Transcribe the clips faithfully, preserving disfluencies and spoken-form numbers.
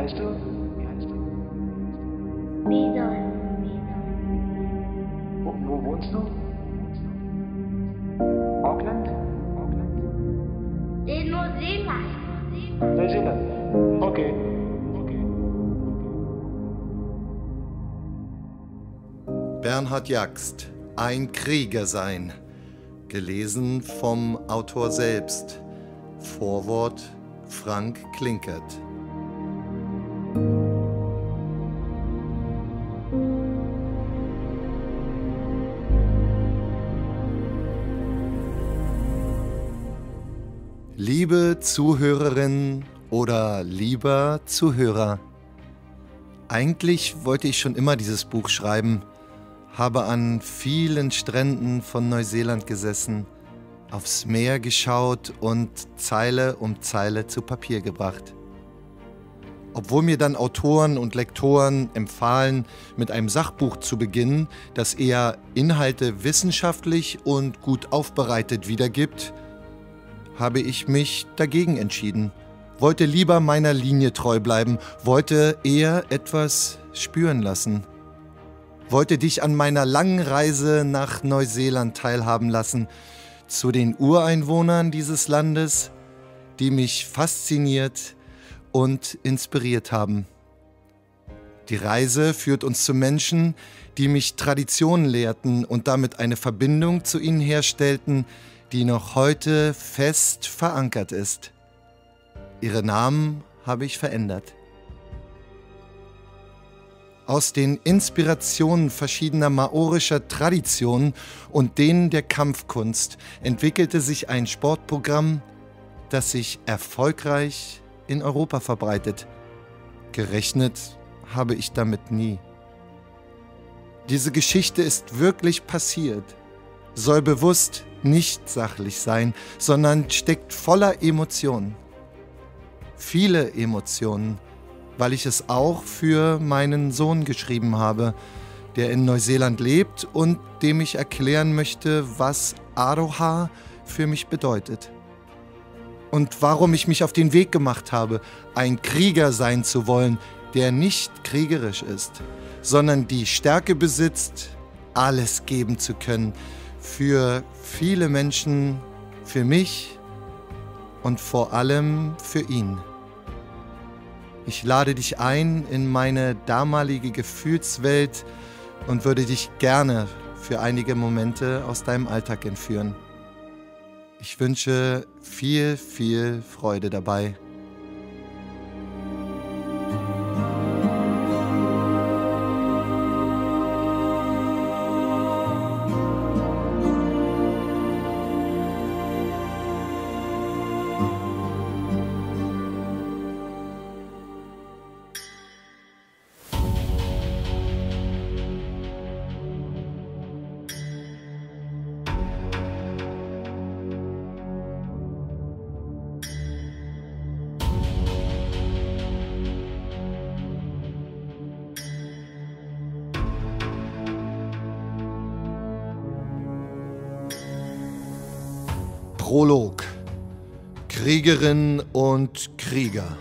heißt du? Wie heißt du? Milo. Wo, wo wohnst du? Auckland? Auckland? In Neuseeland. Neuseeland. Okay. Bernhard Jakszt, Ein Krieger sein. Gelesen vom Autor selbst. Vorwort Frank Klinkert. Liebe Zuhörerin oder lieber Zuhörer, eigentlich wollte ich schon immer dieses Buch schreiben. Habe an vielen Stränden von Neuseeland gesessen, aufs Meer geschaut und Zeile um Zeile zu Papier gebracht. Obwohl mir dann Autoren und Lektoren empfahlen, mit einem Sachbuch zu beginnen, das eher Inhalte wissenschaftlich und gut aufbereitet wiedergibt, habe ich mich dagegen entschieden. Wollte lieber meiner Linie treu bleiben, wollte eher etwas spüren lassen. Wollte dich an meiner langen Reise nach Neuseeland teilhaben lassen, zu den Ureinwohnern dieses Landes, die mich fasziniert und inspiriert haben. Die Reise führt uns zu Menschen, die mich Traditionen lehrten und damit eine Verbindung zu ihnen herstellten, die noch heute fest verankert ist. Ihre Namen habe ich verändert. Aus den Inspirationen verschiedener maorischer Traditionen und denen der Kampfkunst entwickelte sich ein Sportprogramm, das sich erfolgreich in Europa verbreitet. Gerechnet habe ich damit nie. Diese Geschichte ist wirklich passiert, soll bewusst nicht sachlich sein, sondern steckt voller Emotionen. Viele Emotionen, weil ich es auch für meinen Sohn geschrieben habe, der in Neuseeland lebt und dem ich erklären möchte, was Aroha für mich bedeutet. Und warum ich mich auf den Weg gemacht habe, ein Krieger sein zu wollen, der nicht kriegerisch ist, sondern die Stärke besitzt, alles geben zu können. Für viele Menschen, für mich und vor allem für ihn. Ich lade dich ein in meine damalige Gefühlswelt und würde dich gerne für einige Momente aus deinem Alltag entführen. Ich wünsche viel, viel Freude dabei. Prolog. Kriegerinnen und Krieger.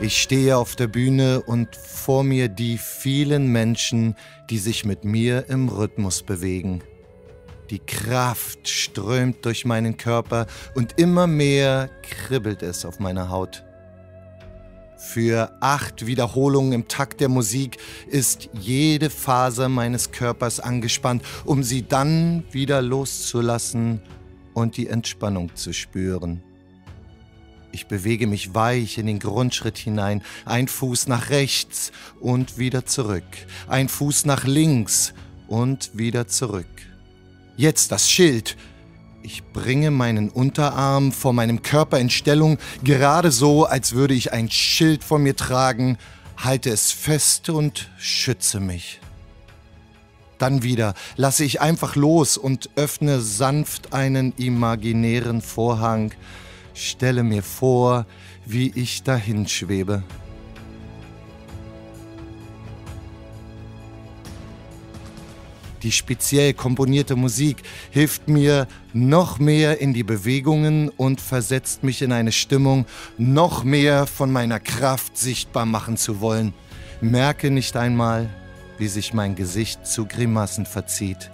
Ich stehe auf der Bühne und vor mir die vielen Menschen, die sich mit mir im Rhythmus bewegen. Die Kraft strömt durch meinen Körper und immer mehr kribbelt es auf meiner Haut. Für acht Wiederholungen im Takt der Musik ist jede Faser meines Körpers angespannt, um sie dann wieder loszulassen und die Entspannung zu spüren. Ich bewege mich weich in den Grundschritt hinein, ein Fuß nach rechts und wieder zurück, ein Fuß nach links und wieder zurück. Jetzt das Schild. Ich bringe meinen Unterarm vor meinem Körper in Stellung, gerade so, als würde ich ein Schild vor mir tragen, halte es fest und schütze mich. Dann wieder lasse ich einfach los und öffne sanft einen imaginären Vorhang, stelle mir vor, wie ich dahin schwebe. Die speziell komponierte Musik hilft mir noch mehr in die Bewegungen und versetzt mich in eine Stimmung, noch mehr von meiner Kraft sichtbar machen zu wollen. Merke nicht einmal, wie sich mein Gesicht zu Grimassen verzieht.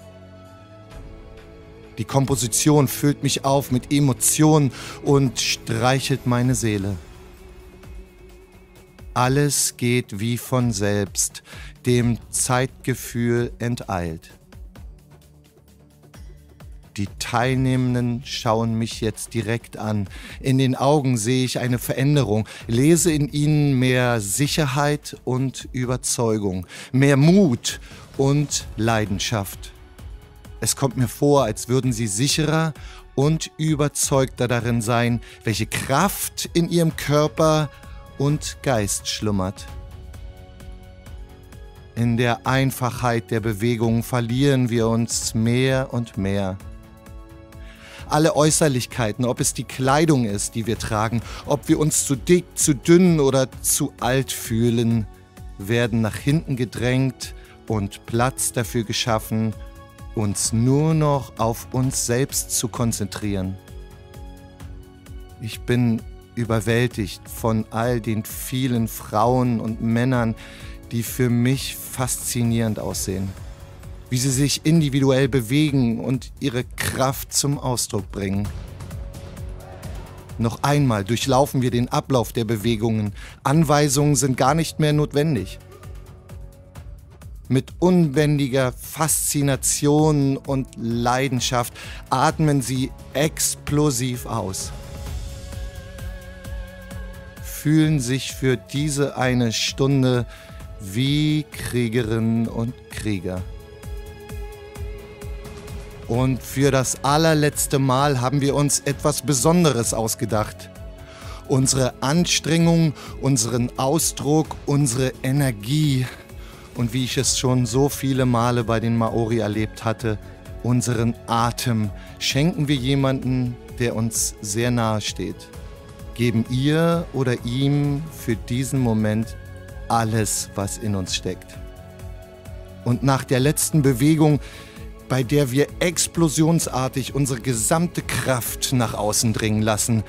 Die Komposition füllt mich auf mit Emotionen und streichelt meine Seele. Alles geht wie von selbst, dem Zeitgefühl enteilt. Die Teilnehmenden schauen mich jetzt direkt an. In den Augen sehe ich eine Veränderung, lese in ihnen mehr Sicherheit und Überzeugung, mehr Mut und Leidenschaft. Es kommt mir vor, als würden sie sicherer und überzeugter darin sein, welche Kraft in ihrem Körper und Geist schlummert. In der Einfachheit der Bewegungen verlieren wir uns mehr und mehr. Alle Äußerlichkeiten, ob es die Kleidung ist, die wir tragen, ob wir uns zu dick, zu dünn oder zu alt fühlen, werden nach hinten gedrängt und Platz dafür geschaffen, uns nur noch auf uns selbst zu konzentrieren. Ich bin überwältigt von all den vielen Frauen und Männern, die für mich faszinierend aussehen. Wie sie sich individuell bewegen und ihre Kraft zum Ausdruck bringen. Noch einmal durchlaufen wir den Ablauf der Bewegungen. Anweisungen sind gar nicht mehr notwendig. Mit unbändiger Faszination und Leidenschaft atmen sie explosiv aus. Fühlen sich für diese eine Stunde wie Kriegerinnen und Krieger. Und für das allerletzte Mal haben wir uns etwas Besonderes ausgedacht. Unsere Anstrengung, unseren Ausdruck, unsere Energie und wie ich es schon so viele Male bei den Maori erlebt hatte, unseren Atem schenken wir jemandem, der uns sehr nahe steht. Geben ihr oder ihm für diesen Moment alles, was in uns steckt. Und nach der letzten Bewegung, bei der wir explosionsartig unsere gesamte Kraft nach außen dringen lassen,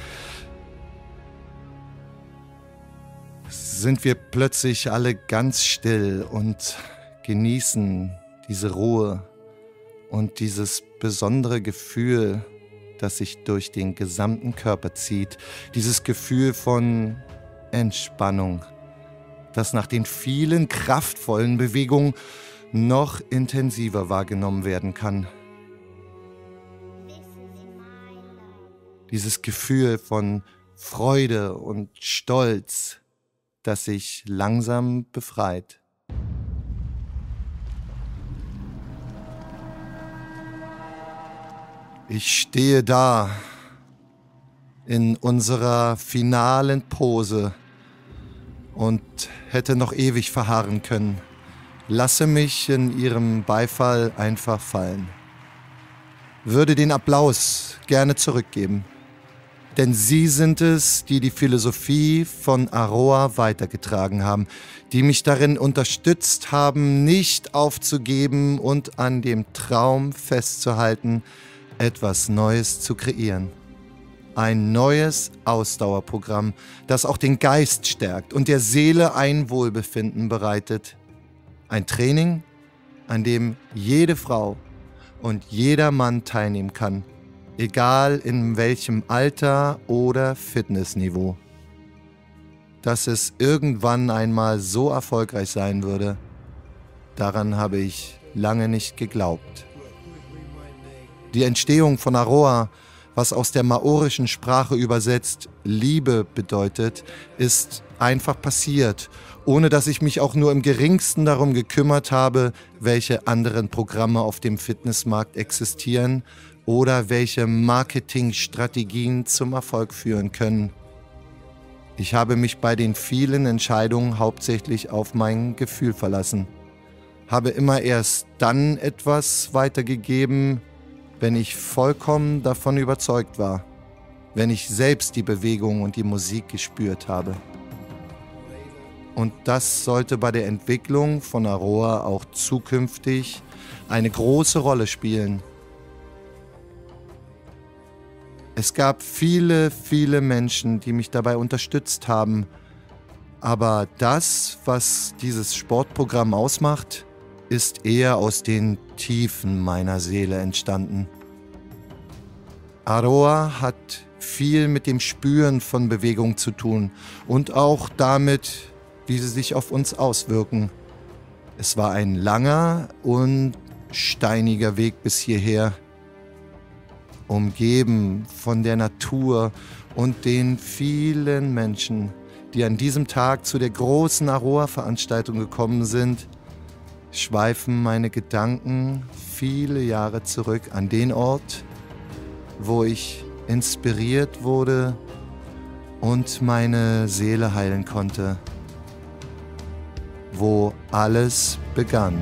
sind wir plötzlich alle ganz still und genießen diese Ruhe und dieses besondere Gefühl, das sich durch den gesamten Körper zieht. Dieses Gefühl von Entspannung, das nach den vielen kraftvollen Bewegungen noch intensiver wahrgenommen werden kann. Dieses Gefühl von Freude und Stolz, das sich langsam befreit. Ich stehe da in unserer finalen Pose und hätte noch ewig verharren können. Lasse mich in ihrem Beifall einfach fallen. Würde den Applaus gerne zurückgeben. Denn sie sind es, die die Philosophie von Aroha weitergetragen haben, die mich darin unterstützt haben, nicht aufzugeben und an dem Traum festzuhalten, etwas Neues zu kreieren. Ein neues Ausdauerprogramm, das auch den Geist stärkt und der Seele ein Wohlbefinden bereitet. Ein Training, an dem jede Frau und jeder Mann teilnehmen kann. Egal in welchem Alter oder Fitnessniveau. Dass es irgendwann einmal so erfolgreich sein würde, daran habe ich lange nicht geglaubt. Die Entstehung von Aroha, was aus der maorischen Sprache übersetzt Liebe bedeutet, ist einfach passiert, ohne dass ich mich auch nur im geringsten darum gekümmert habe, welche anderen Programme auf dem Fitnessmarkt existieren oder welche Marketingstrategien zum Erfolg führen können. Ich habe mich bei den vielen Entscheidungen hauptsächlich auf mein Gefühl verlassen, habe immer erst dann etwas weitergegeben, wenn ich vollkommen davon überzeugt war. wenn ich selbst die Bewegung und die Musik gespürt habe. Und das sollte bei der Entwicklung von Aroha auch zukünftig eine große Rolle spielen. Es gab viele, viele Menschen, die mich dabei unterstützt haben. Aber das, was dieses Sportprogramm ausmacht, ist eher aus den Tiefen meiner Seele entstanden. Aroha hat viel mit dem Spüren von Bewegung zu tun und auch damit, wie sie sich auf uns auswirken. Es war ein langer und steiniger Weg bis hierher, umgeben von der Natur und den vielen Menschen, die an diesem Tag zu der großen Aroha-Veranstaltung gekommen sind, schweifen meine Gedanken viele Jahre zurück an den Ort, wo ich inspiriert wurde und meine Seele heilen konnte, wo alles begann.